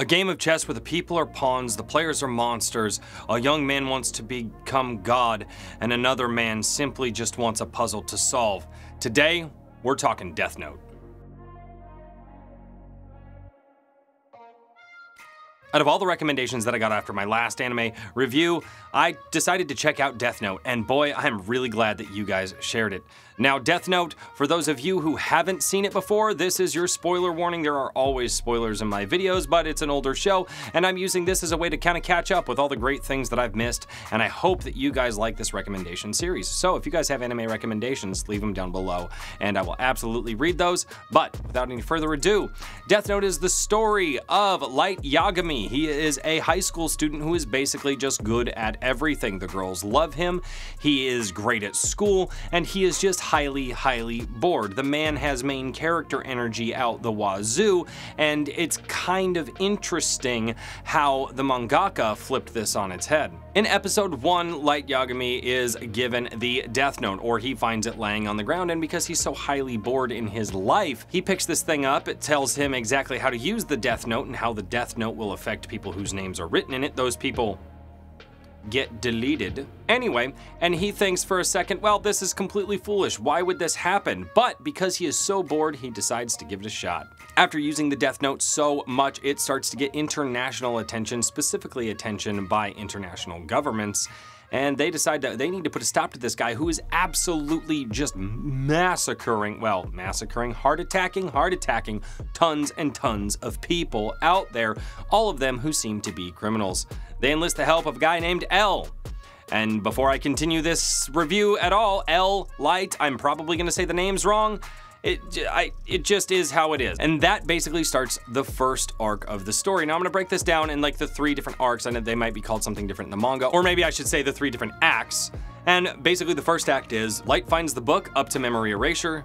A game of chess where the people are pawns, the players are monsters, a young man wants to become God, and another man simply just wants a puzzle to solve. Today, we're talking Death Note. Out of all the recommendations that I got after my last anime review, I decided to check out Death Note, and boy, I'm really glad that you guys shared it. Now, Death Note, for those of you who haven't seen it before, this is your spoiler warning. There are always spoilers in my videos, but it's an older show, and I'm using this as a way to kind of catch up with all the great things that I've missed, and I hope that you guys like this recommendation series. So if you guys have anime recommendations, leave them down below, and I will absolutely read those. But without any further ado, Death Note is the story of Light Yagami. He is a high school student who is basically just good at everything. The girls love him, he is great at school, and he is just highly, highly bored. The man has main character energy out the wazoo, and it's kind of interesting how the mangaka flipped this on its head. In episode 1, Light Yagami is given the Death Note, or he finds it laying on the ground, and because he's so highly bored in his life, he picks this thing up. It tells him exactly how to use the Death Note and how the Death Note will affect people whose names are written in it. Those people get deleted. Anyway, and he thinks for a second, well, this is completely foolish. Why would this happen? But because he is so bored, he decides to give it a shot. After using the Death Note so much, it starts to get international attention, specifically attention by international governments. And they decide that they need to put a stop to this guy who is absolutely just heart attacking tons and tons of people out there, all of them who seem to be criminals. They enlist the help of a guy named L. And before I continue this review at all, L Light, I'm probably gonna say the names wrong. It just is how it is. And that basically starts the first arc of the story. Now I'm gonna break this down in like the 3 different arcs. I know they might be called something different in the manga, or maybe I should say the 3 different acts. And basically the first act is Light finds the book up to memory erasure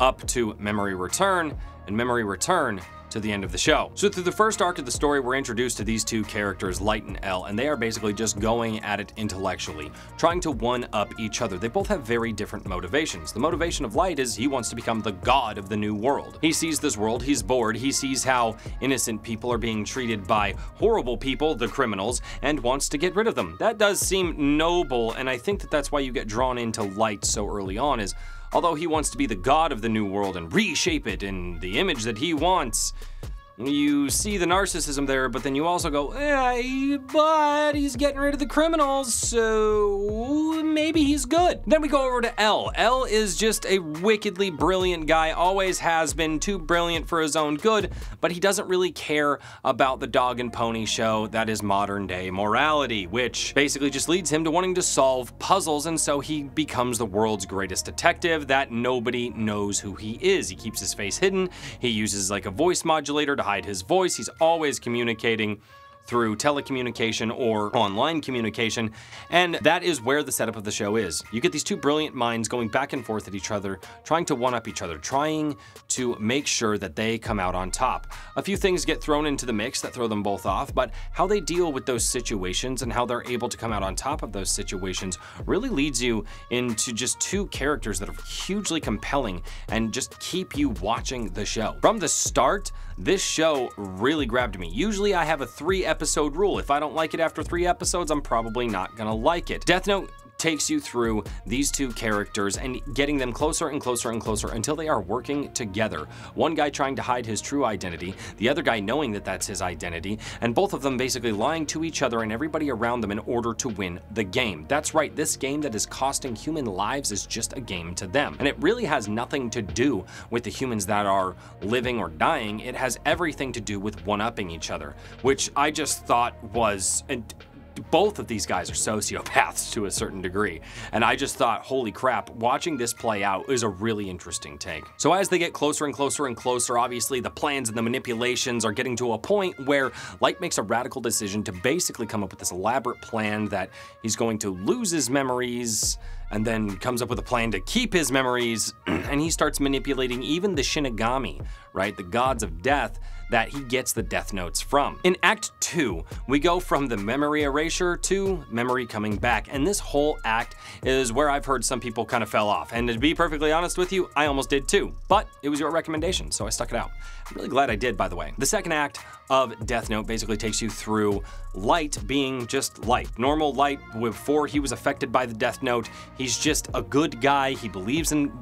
up to memory return, and memory return to the end of the show. So through the first arc of the story, we're introduced to these 2 characters, Light and L, and they are basically just going at it intellectually, trying to one-up each other. They both have very different motivations. The motivation of Light is he wants to become the god of the new world. He sees this world, he's bored, he sees how innocent people are being treated by horrible people, the criminals, and wants to get rid of them. That does seem noble, and I think that that's why you get drawn into Light so early on, is although he wants to be the god of the new world and reshape it in the image that he wants, you see the narcissism there, but then you also go, but he's getting rid of the criminals, so maybe he's good. Then we go over to L. L is just a wickedly brilliant guy, always has been, too brilliant for his own good, but he doesn't really care about the dog and pony show that is modern day morality, which basically just leads him to wanting to solve puzzles, and so he becomes the world's greatest detective that nobody knows who he is. He keeps his face hidden, he uses like a voice modulator to hide his voice. He's always communicating through telecommunication or online communication, and that is where the setup of the show is. You get these 2 brilliant minds going back and forth at each other, trying to one-up each other, trying to make sure that they come out on top. A few things get thrown into the mix that throw them both off, but how they deal with those situations and how they're able to come out on top of those situations really leads you into just 2 characters that are hugely compelling and just keep you watching the show. From the start, this show really grabbed me. Usually I have a 3-episode rule. If I don't like it after 3 episodes, I'm probably not gonna like it. Death Note takes you through these 2 characters and getting them closer and closer and closer until they are working together. One guy trying to hide his true identity, the other guy knowing that that's his identity, and both of them basically lying to each other and everybody around them in order to win the game. That's right, this game that is costing human lives is just a game to them. And it really has nothing to do with the humans that are living or dying. It has everything to do with one-upping each other, which I just thought was... Both of these guys are sociopaths to a certain degree, and I just thought, holy crap, watching this play out is a really interesting take. So as they get closer and closer and closer, obviously the plans and the manipulations are getting to a point where Light makes a radical decision to basically come up with this elaborate plan that he's going to lose his memories and then comes up with a plan to keep his memories, and he starts manipulating even the Shinigami, right, the gods of death, that he gets the Death Notes from. In Act 2, we go from the memory erasure to memory coming back, and this whole act is where I've heard some people kind of fell off, and to be perfectly honest with you, I almost did too, but it was your recommendation, so I stuck it out. I'm really glad I did, by the way. The second act of Death Note basically takes you through Light being just Light. Normal Light, before he was affected by the Death Note, he's just a good guy, he believes in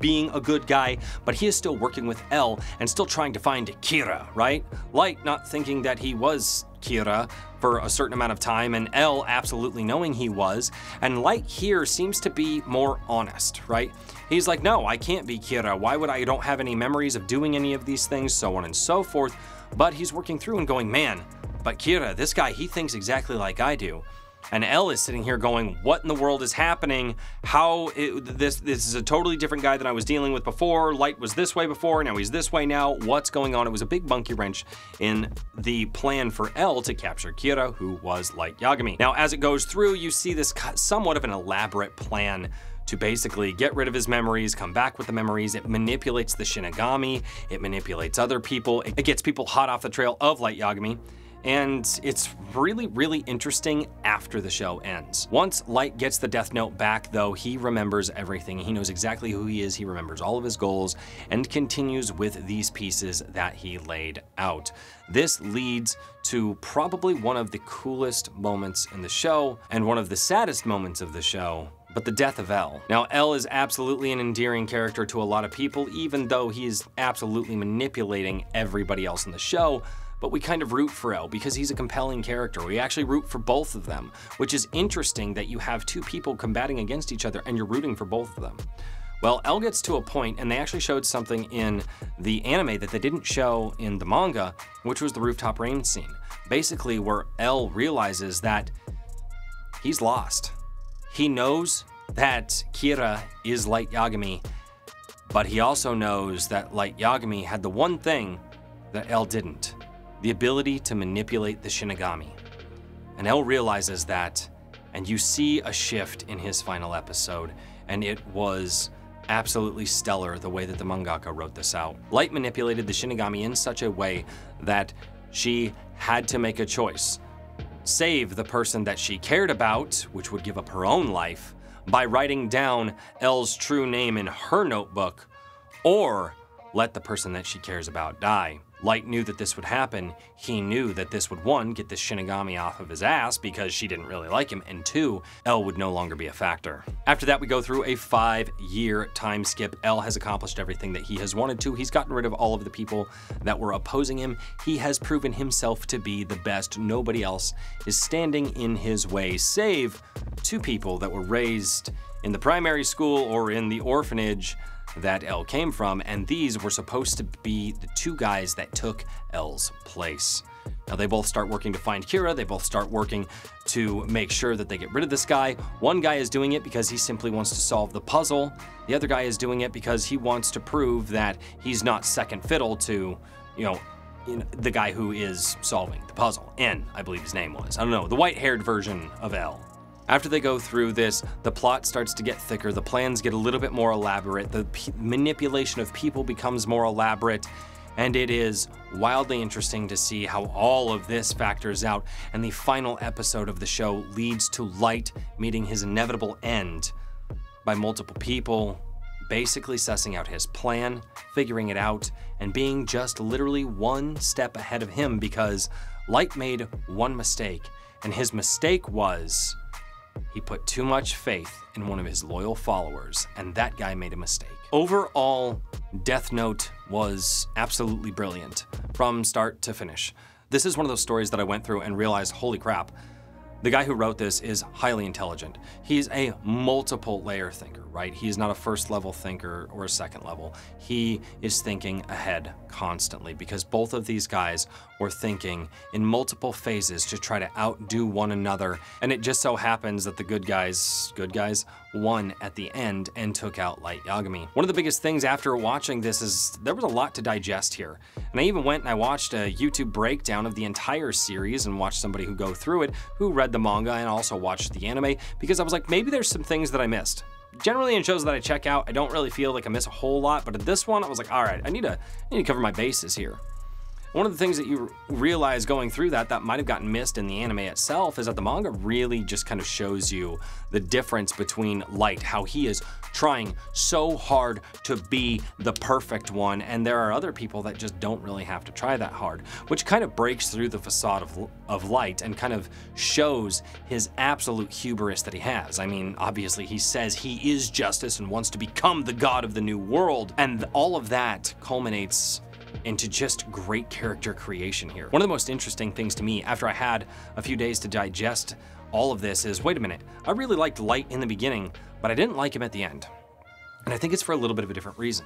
being a good guy, but he is still working with L and still trying to find Kira, right? Light not thinking that he was Kira for a certain amount of time, and L absolutely knowing he was, and Light here seems to be more honest, right? He's like, no, I can't be Kira, why would I don't have any memories of doing any of these things, so on and so forth, but he's working through and going, man, but Kira, this guy, he thinks exactly like I do. And L is sitting here going, what in the world is happening? How, this is a totally different guy than I was dealing with before. Light was this way before, now he's this way now. What's going on? It was a big monkey wrench in the plan for L to capture Kira, who was Light Yagami. Now, as it goes through, you see this somewhat of an elaborate plan to basically get rid of his memories, come back with the memories. It manipulates the Shinigami. It manipulates other people. It gets people hot off the trail of Light Yagami. And it's really, really interesting after the show ends. Once Light gets the Death Note back, though, he remembers everything. He knows exactly who he is. He remembers all of his goals and continues with these pieces that he laid out. This leads to probably one of the coolest moments in the show and one of the saddest moments of the show, but the death of L. Now, L is absolutely an endearing character to a lot of people, even though he is absolutely manipulating everybody else in the show. But we kind of root for L because he's a compelling character. We actually root for both of them, which is interesting that you have two people combating against each other and you're rooting for both of them. Well, L gets to a point, and they actually showed something in the anime that they didn't show in the manga, which was the rooftop rain scene. Basically, where L realizes that he's lost. He knows that Kira is Light Yagami, but he also knows that Light Yagami had the one thing that L didn't. The ability to manipulate the Shinigami. And L realizes that, and you see a shift in his final episode, and it was absolutely stellar the way that the mangaka wrote this out. Light manipulated the Shinigami in such a way that she had to make a choice. Save the person that she cared about, which would give up her own life, by writing down L's true name in her notebook, or let the person that she cares about die. Light knew that this would happen. He knew that this would, one, get the Shinigami off of his ass because she didn't really like him, and two, L would no longer be a factor. After that, we go through a 5-year time skip. L has accomplished everything that he has wanted to. He's gotten rid of all of the people that were opposing him. He has proven himself to be the best. Nobody else is standing in his way, save two people that were raised in the primary school or in the orphanage that L came from, and these were supposed to be the two guys that took L's place. Now they both start working to find Kira, they both start working to make sure that they get rid of this guy. One guy is doing it because he simply wants to solve the puzzle. The other guy is doing it because he wants to prove that he's not second fiddle to, you know, the guy who is solving the puzzle. N, I believe his name was. I don't know, the white-haired version of L. After they go through this, the plot starts to get thicker, the plans get a little bit more elaborate, the manipulation of people becomes more elaborate, and it is wildly interesting to see how all of this factors out, and the final episode of the show leads to Light meeting his inevitable end by multiple people, basically sussing out his plan, figuring it out, and being just literally one step ahead of him because Light made one mistake, and his mistake was he put too much faith in one of his loyal followers, and that guy made a mistake. Overall, Death Note was absolutely brilliant from start to finish. This is one of those stories that I went through and realized, holy crap, the guy who wrote this is highly intelligent. He's a multiple layer thinker, right? He is not a first level thinker or a second level. He is thinking ahead constantly because both of these guys were thinking in multiple phases to try to outdo one another. And it just so happens that the good guys won at the end and took out Light Yagami. One of the biggest things after watching this is there was a lot to digest here. And I even went and I watched a YouTube breakdown of the entire series and watched somebody who go through it, who read the manga and also watched the anime, because I was like, maybe there's some things that I missed. Generally in shows that I check out, I don't really feel like I miss a whole lot, but at this one, I was like, all right, I need to cover my bases here. One of the things that you realize going through that might have gotten missed in the anime itself is that the manga really just kind of shows you the difference between Light, how he is trying so hard to be the perfect one, and there are other people that just don't really have to try that hard, which kind of breaks through the facade of Light and kind of shows his absolute hubris that he has. I mean, obviously he says he is justice and wants to become the god of the new world, and all of that culminates into just great character creation here. One of the most interesting things to me after I had a few days to digest all of this is, wait a minute, I really liked Light in the beginning, but I didn't like him at the end. And I think it's for a little bit of a different reason.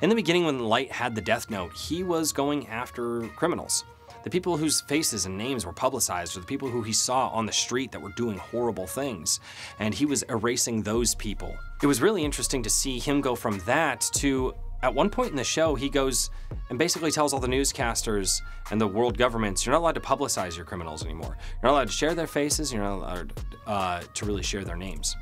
In the beginning, when Light had the Death Note, he was going after criminals. The people whose faces and names were publicized, or the people who he saw on the street that were doing horrible things, and he was erasing those people. It was really interesting to see him go from that to, at one point in the show, he goes and basically tells all the newscasters and the world governments, you're not allowed to publicize your criminals anymore. You're not allowed to share their faces, you're not allowed to really share their names.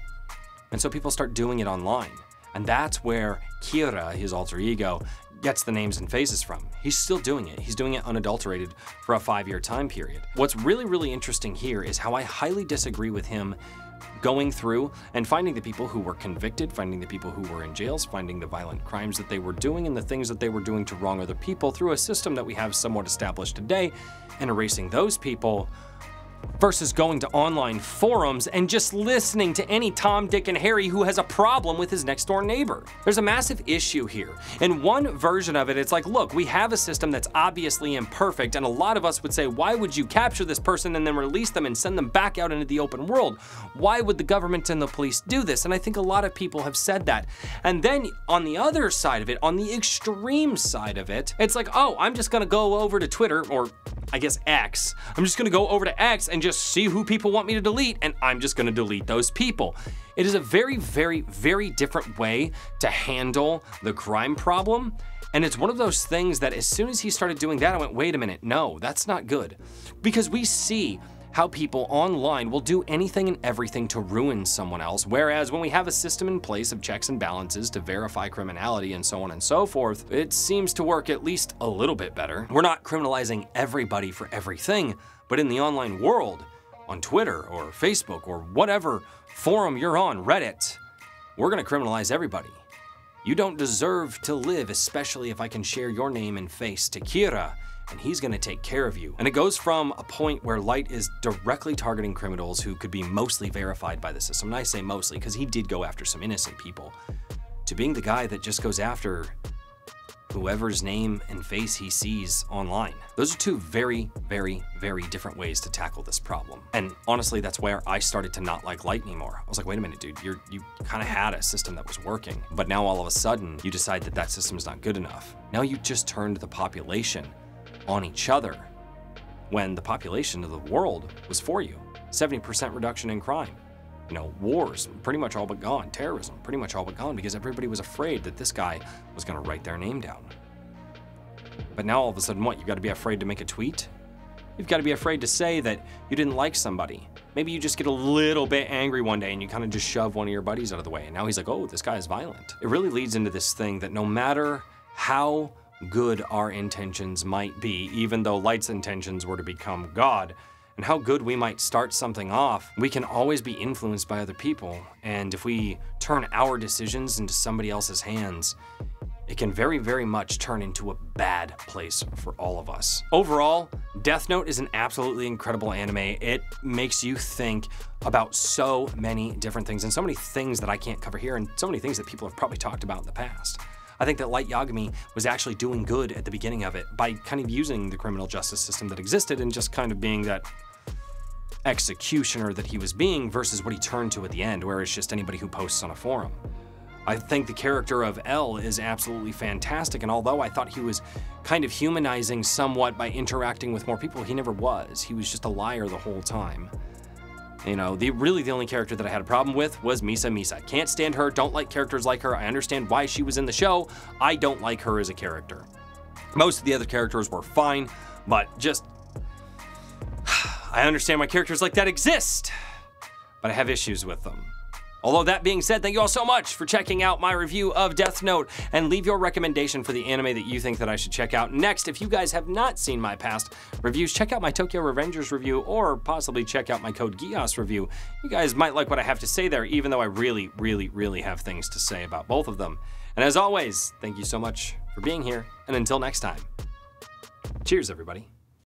And so people start doing it online. And that's where Kira, his alter ego, gets the names and faces from. He's still doing it. He's doing it unadulterated for a 5-year time period. What's really, really interesting here is how I highly disagree with him going through and finding the people who were convicted, finding the people who were in jails, finding the violent crimes that they were doing and the things that they were doing to wrong other people through a system that we have somewhat established today, and erasing those people versus going to online forums and just listening to any Tom, Dick, and Harry who has a problem with his next door neighbor. There's a massive issue here. In one version of it, it's like, look, we have a system that's obviously imperfect, and a lot of us would say, why would you capture this person and then release them and send them back out into the open world? Why would the government and the police do this? And I think a lot of people have said that. And then on the other side of it, on the extreme side of it, it's like, oh, I'm just gonna go over to Twitter, or I guess X. I'm just gonna go over to X and just see who people want me to delete, and I'm just gonna delete those people. It is a very, very, very different way to handle the crime problem. And it's one of those things that as soon as he started doing that, I went, wait a minute, no, that's not good. Because we see how people online will do anything and everything to ruin someone else, whereas when we have a system in place of checks and balances to verify criminality and so on and so forth, it seems to work at least a little bit better. We're not criminalizing everybody for everything, but in the online world, on Twitter or Facebook or whatever forum you're on, Reddit, we're gonna criminalize everybody. You don't deserve to live, especially if I can share your name and face to Kira, and he's gonna take care of you. And it goes from a point where Light is directly targeting criminals who could be mostly verified by the system, and I say mostly because he did go after some innocent people, to being the guy that just goes after whoever's name and face he sees online. Those are two very, very, very different ways to tackle this problem. And honestly, that's where I started to not like Light anymore. I was like, wait a minute, dude, you kind of had a system that was working, but now all of a sudden you decide that that system's not good enough. Now you just turned the population on each other when the population of the world was for you. 70% reduction in crime. You know, wars, pretty much all but gone. Terrorism, pretty much all but gone, because everybody was afraid that this guy was gonna write their name down. But now all of a sudden what? You've gotta be afraid to make a tweet? You've gotta be afraid to say that you didn't like somebody. Maybe you just get a little bit angry one day and you kind of just shove one of your buddies out of the way. And now he's like, oh, this guy is violent. It really leads into this thing that no matter how good our intentions might be, even though Light's intentions were to become God, and how good we might start something off, we can always be influenced by other people. And if we turn our decisions into somebody else's hands, it can very, very much turn into a bad place for all of us. Overall, Death Note is an absolutely incredible anime. It makes you think about so many different things, and so many things that I can't cover here, and so many things that people have probably talked about in the past. I think that Light Yagami was actually doing good at the beginning of it by kind of using the criminal justice system that existed and just kind of being that executioner that he was being versus what he turned to at the end, where it's just anybody who posts on a forum. I think the character of L is absolutely fantastic, and although I thought he was kind of humanizing somewhat by interacting with more people, he never was. He was just a liar the whole time. You know, really the only character that I had a problem with was Misa Misa. Can't stand her, don't like characters like her. I understand why she was in the show. I don't like her as a character. Most of the other characters were fine, but just, I understand why characters like that exist, but I have issues with them. Although that being said, thank you all so much for checking out my review of Death Note, and leave your recommendation for the anime that you think that I should check out next. If you guys have not seen my past reviews, check out my Tokyo Revengers review, or possibly check out my Code Geass review. You guys might like what I have to say there, even though I really, really, really have things to say about both of them. And as always, thank you so much for being here, and until next time, cheers everybody.